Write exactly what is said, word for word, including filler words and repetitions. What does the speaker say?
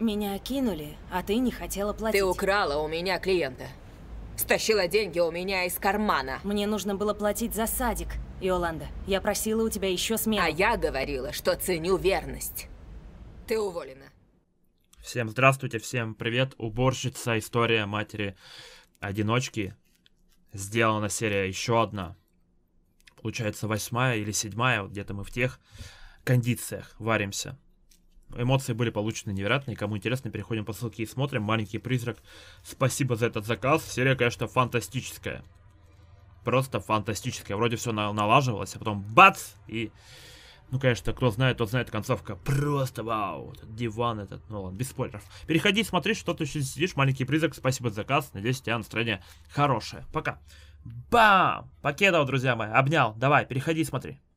Меня кинули, а ты не хотела платить. Ты украла у меня клиента. Стащила деньги у меня из кармана. Мне нужно было платить за садик, Йоланда. Я просила у тебя еще смену. А я говорила, что ценю верность. Ты уволена. Всем здравствуйте, всем привет. Уборщица, история матери одиночки. Сделана серия еще одна. Получается, восьмая или седьмая, где-то мы в тех кондициях варимся. Эмоции были получены невероятные. Кому интересно, переходим по ссылке и смотрим. Маленький призрак. Спасибо за этот заказ. Серия, конечно, фантастическая. Просто фантастическая. Вроде все налаживалось, а потом бац! И, ну, конечно, кто знает, тот знает, концовка. Просто вау! Этот диван этот. Ну ладно, без спойлеров. Переходи, смотри, что ты сейчас сидишь. Маленький призрак. Спасибо за заказ. Надеюсь, у тебя настроение хорошее. Пока. Бам! Покедов, друзья мои. Обнял. Давай, переходи, смотри.